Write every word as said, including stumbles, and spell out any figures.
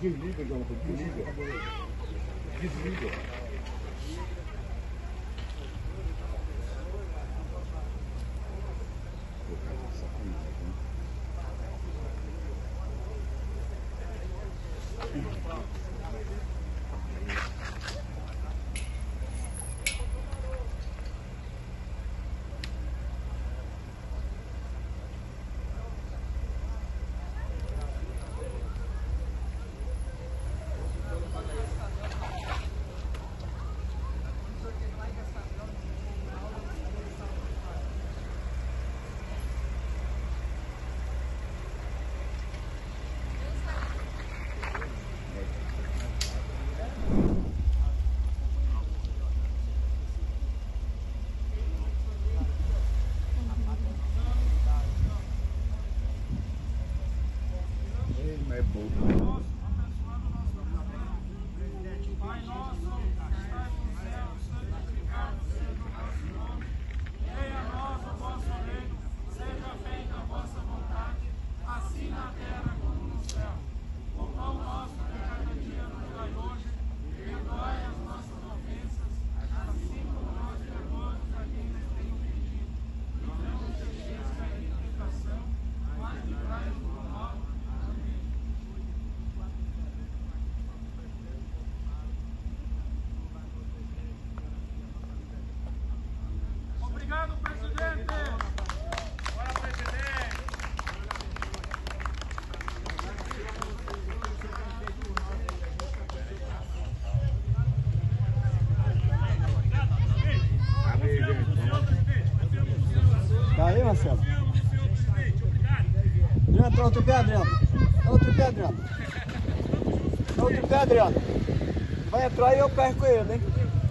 Desliga, Jonathan, desliga. Desliga. Marcelo. Adriano, outro pé, Adriano. Outro pé, Adriano. Outro pé, Adriano. Vai entrar e eu perco ele, hein?